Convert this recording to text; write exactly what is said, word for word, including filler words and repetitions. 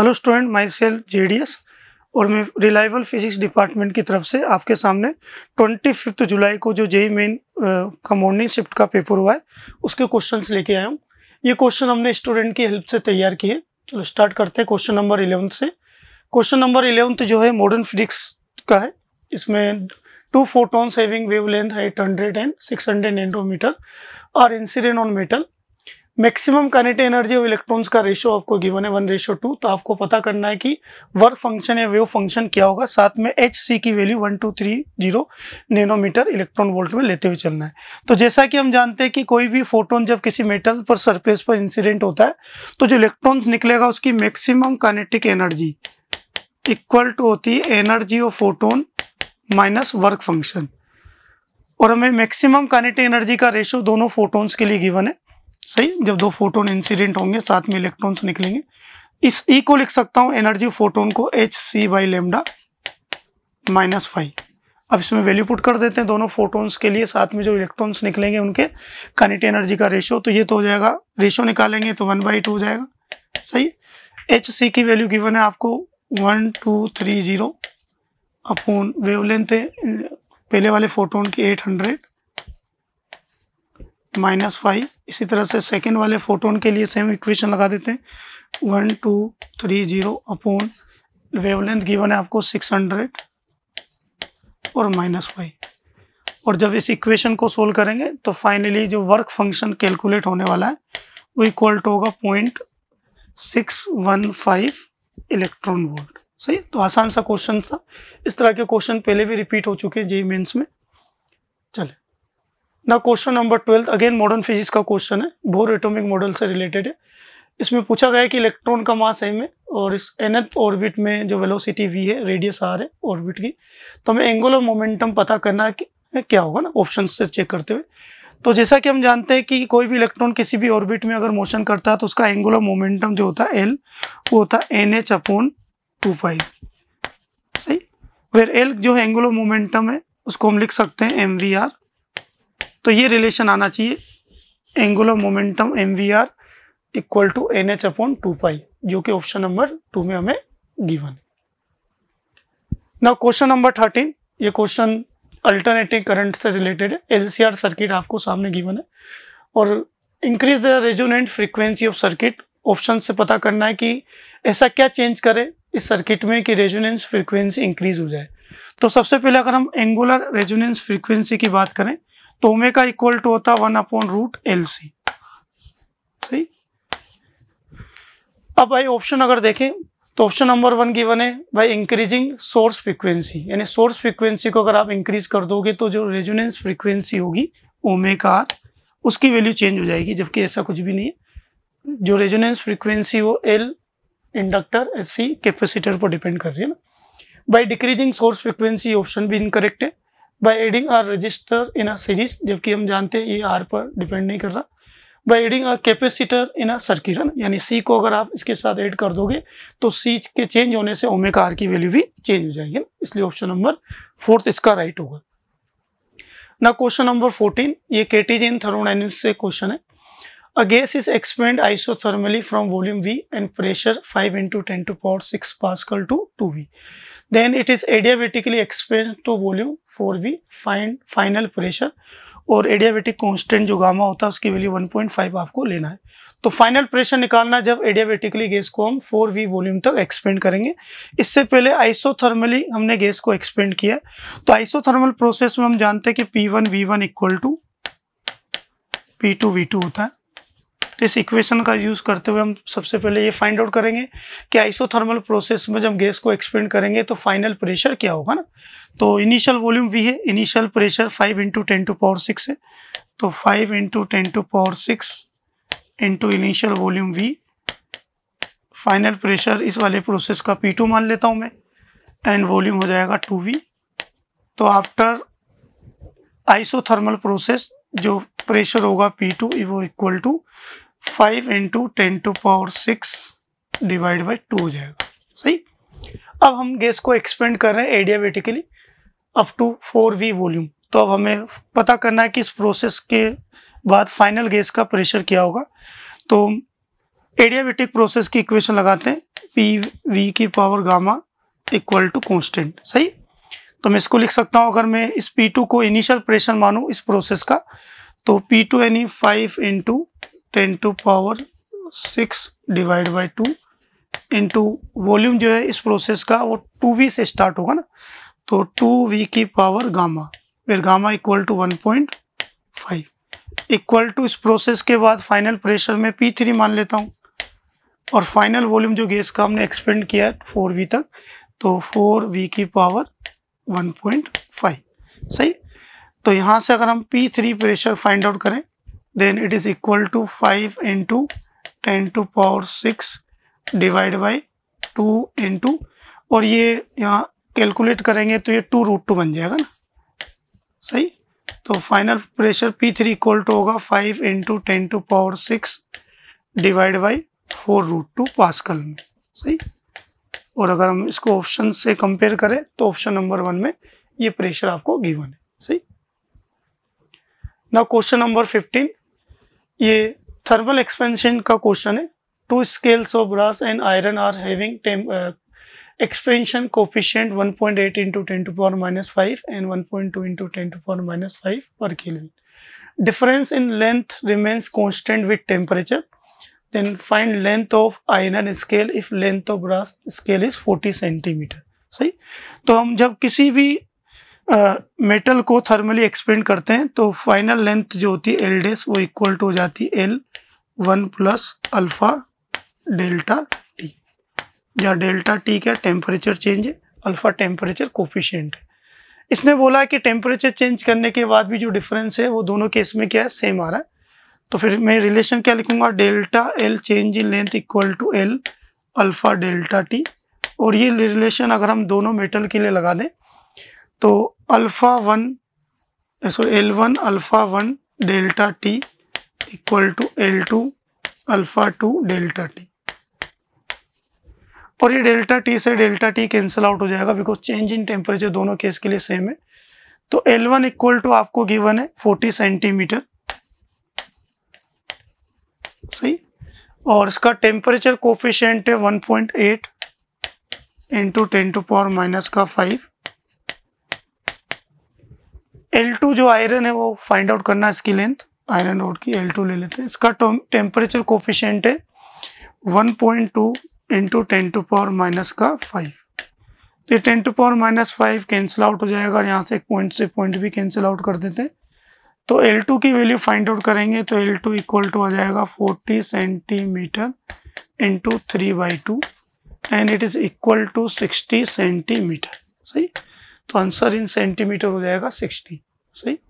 Hello student, myself JDS और मैं reliable physics department की तरफ से आपके सामने पच्चीस जुलाई को जो जेई मेन का मॉर्निंग शिफ्ट का पेपर हुआ है उसके क्वेश्चंस लेके आया हूँ। ये क्वेश्चन हमने स्टूडेंट की हेल्प से तैयार किए। चलो स्टार्ट करते हैं क्वेश्चन नंबर इलेवंथ से। क्वेश्चन नंबर इलेवंथ जो है मॉडर्न फिजिक्स का है। इसमें two photons having wavelength eight hundred and six hundred nanometre are incident on metal. Maximum kinetic energy of electrons का रेशो आपको गिवन है वन रेशो टू। तो आपको पता करना है कि वर्क फंक्शन या वेव फंक्शन क्या होगा। साथ में एच सी की value one two three zero nanometre electron volt में लेते हुए चलना है। तो जैसा कि हम जानते हैं कि कोई भी फोटोन जब किसी मेटल पर सरफेस पर इंसिडेंट होता है तो जो इलेक्ट्रॉन्स निकलेगा उसकी maximum kinetic energy equal to होती है energy of photon minus work function. और हमें मैक्सिमम काइनेटिक एनर्जी का रेशो दोनों फोटोन्स के लिए गिवन है। सही, जब दो फोटोन इंसिडेंट होंगे साथ में इलेक्ट्रॉन्स निकलेंगे। इस ई को लिख सकता हूँ एनर्जी फोटोन को H C by lambda minus five. अब इसमें वैल्यू पुट कर देते हैं दोनों फोटोन्स के लिए, साथ में जो इलेक्ट्रॉन्स निकलेंगे उनके काइनेटिक एनर्जी का रेशो। तो ये तो हो जाएगा, रेशो निकालेंगे तो वन बाई टू हो जाएगा। सही, एच सी की वैल्यू गिवन है आपको one two three zero upon wavelength पहले वाले फोटोन की एट हंड्रेड माइनस फाइव। इसी तरह से सेकेंड वाले फोटोन के लिए सेम इक्वेशन लगा देते हैं one two three zero upon wavelength given है आपको सिक्स हंड्रेड और माइनस फाइव। और जब इस इक्वेशन को सोल्व करेंगे तो फाइनली जो वर्क फंक्शन कैलकुलेट होने वाला है वो इक्वल टू होगा point six one five electron volt. सही, तो आसान सा क्वेश्चन था। इस तरह के क्वेश्चन पहले भी रिपीट हो चुके हैं जेईई मेंस में। चले ना question number twelfth, again modern physics का क्वेश्चन है, बोर एटॉमिक मॉडल से रिलेटेड है। इसमें पूछा गया है कि इलेक्ट्रॉन का मास एम है और इस nth ऑर्बिट में जो वेलोसिटी v है, रेडियस r है ऑर्बिट की। तो हमें एंगल और मोमेंटम पता करना है कि क्या होगा ना, ऑप्शन से चेक करते हुए। तो जैसा कि हम जानते हैं कि कोई भी इलेक्ट्रॉन किसी भी ऑर्बिट में अगर मोशन करता है तो उसका एंगल और मोमेंटम जो होता है एल वो होता है n h upon two pi. सही, फिर एल जो है एंगल और मोमेंटम है उसको हम लिख सकते हैं एम वी आर। तो ये रिलेशन आना चाहिए angular momentum m v r equal to n h upon two pi, जो कि ऑप्शन नंबर टू में हमें गिवन है। नाउ क्वेश्चन नंबर थर्टीन, ये क्वेश्चन अल्टरनेटिंग करंट से रिलेटेड है। एलसीआर सर्किट आपको सामने गिवन है और increase the resonant frequency of circuit. Option से पता करना है कि ऐसा क्या चेंज करे इस सर्किट में कि रेजोनेंस फ्रिक्वेंसी इंक्रीज हो जाए। तो सबसे पहले अगर हम एंगुलर रेजोनेंस फ्रिक्वेंसी की बात करें तो ओमेगा इक्वल टू होता है one upon root L C. सही, अब भाई ऑप्शन अगर देखें तो ऑप्शन नंबर वन गिवन है भाई इंक्रीजिंग सोर्स फ्रीक्वेंसी, यानी सोर्स फ्रीक्वेंसी को अगर आप इंक्रीज कर दोगे तो जो रेजोनेंस फ्रीक्वेंसी होगी ओमेगा आर उसकी वैल्यू चेंज हो जाएगी, जबकि ऐसा कुछ भी नहीं है। जो रेजोनेंस फ्रीक्वेंसी वो एल इंडक्टर एस सी कैपेसिटर पर डिपेंड कर रही है ना। By decreasing source frequency option भी इनकरेक्ट है। By adding R resistor in a series, जबकि हम जानते हैं ये आर पर डिपेंड नहीं कर रहा। By adding R capacitor in a circuit, यानी सी को अगर आप इसके साथ ऐड कर दोगे तो सी के चेंज होने से ओमेगा आर की वैल्यू भी चेंज हो जाएगी, इसलिए ऑप्शन नंबर फोर्थ इसका राइट होगा। ना क्वेश्चन नंबर फोर्टीन, ये केटीजे इन थर्मोडायनेमिक्स से क्वेश्चन है। A gas is expand isothermally from volume V and pressure five into ten to power six pascal to two V, then it is adiabatically expelled to volume four V, find final pressure और adiabatic constant जो gamma होता है उसकी value one point five आपको लेना है। तो final pressure निकालना जब एडियाबेटिकली गैस को हम फोर वी वॉल्यूम तक एक्सपेंड करेंगे। इससे पहले आइसोथर्मली हमने गैस को एक्सपेंड किया। तो आइसोथर्मल प्रोसेस में हम जानते हैं कि P one V one equal to P two V two होता है। तो इस इक्वेशन का यूज़ करते हुए हम सबसे पहले ये फाइंड आउट करेंगे कि आइसोथर्मल प्रोसेस में जब गैस को एक्सपेंड करेंगे तो फाइनल प्रेशर क्या होगा ना। तो इनिशियल वॉल्यूम V है, initial pressure five into ten to power six है, तो five into ten to power six into initial volume V। Final pressure इस वाले प्रोसेस का P टू मान लेता हूँ मैं, एंड वॉल्यूम हो जाएगा टू वी। तो आफ्टर आइसोथर्मल प्रोसेस जो प्रेशर होगा P टू वो equal to five into ten to power six divide by two हो जाएगा। सही, अब हम गैस को एक्सपेंड कर रहे हैं adiabatically up to four V volume. तो अब हमें पता करना है कि इस प्रोसेस के बाद फाइनल गैस का प्रेशर क्या होगा। तो एडियाबेटिक प्रोसेस की इक्वेशन लगाते हैं पी वी की power gamma equal to constant, सही। तो मैं इसको लिख सकता हूँ, अगर मैं इस पी टू को इनिशियल प्रेशर मानूँ इस प्रोसेस का, तो पी टू यानी five into ten to power six divide by two into volume जो है इस प्रोसेस का वो टू वी से स्टार्ट होगा ना, तो टू वी की पावर गामा, फिर gamma equal to one point five equal to इस प्रोसेस के बाद फाइनल प्रेशर में पी थ्री मान लेता हूँ और फाइनल वॉल्यूम जो गैस का हमने एक्सपेंड किया है फोर वी तक, तो फोर वी की पावर वन पॉइंट फाइव, सही। तो यहाँ से अगर हम P three pressure find out करें then it is equal to five into ten to power six divide by two into, और ये यहाँ कैलकुलेट करेंगे तो ये टू रूट टू बन जाएगा ना, सही। तो final pressure P three equal to होगा five into ten to power six divide by four root two pascal में, सही। और अगर हम इसको ऑप्शन से कंपेयर करें तो ऑप्शन नंबर वन में ये प्रेशर आपको गिवन है, सही। नाउ क्वेश्चन नंबर फिफ्टीन, ये थर्मल एक्सपेंशन का क्वेश्चन है। Two scales of brass and iron are having expansion coefficient one point eight into ten to power minus five and one point two into ten to power minus five पर kelvin. Difference in length remains constant with temperature, then find length of iron scale if length of brass scale is forty centimeter, सही। तो हम जब किसी भी metal को thermally expand करते हैं तो फाइनल लेंथ जो होती है एल डेस वो इक्वल टू हो जाती है L one plus alpha delta T, या डेल्टा टी क्या टेम्परेचर चेंज है, अल्फा टेम्परेचर कोफिशिएंट है। इसने बोला है कि टेम्परेचर चेंज करने के बाद भी जो डिफरेंस है वो दोनों केस में क्या है, सेम आ रहा है। तो फिर मैं रिलेशन क्या लिखूंगा, delta L change in length equal to L alpha delta T, और ये रिलेशन अगर हम दोनों मेटल के लिए लगा दें तो alpha one sorry L one alpha one delta T equal to L two alpha two delta T, और ये डेल्टा टी से डेल्टा टी कैंसिल आउट हो जाएगा बिकॉज चेंज इन टेम्परेचर दोनों केस के लिए सेम है। तो एल वन इक्वल टू आपको गिवन है फोर्टी सेंटीमीटर, सही। और इसका टेम्परेचर कोफिशिएंट है one point eight into ten to power minus का फाइव। एल टू जो आयरन है वो फाइंड आउट करना, इसकी लेंथ आयरन रोड की एल टू ले लेते हैं। इसका टेम्परेचर कोफिशिएंट है one point two into ten to power minus का फाइव, तो ये ten to power minus five cancel out हो जाएगा और यहाँ से पॉइंट से पॉइंट भी कैंसिल आउट कर देते हैं। तो एल टू की वैल्यू फाइंड आउट करेंगे तो एल टू इक्वल टू आ जाएगा forty centimetre into three by two and it is equal to sixty centimetre, सही। तो आंसर इन सेंटीमीटर हो जाएगा सिक्सटी, सही।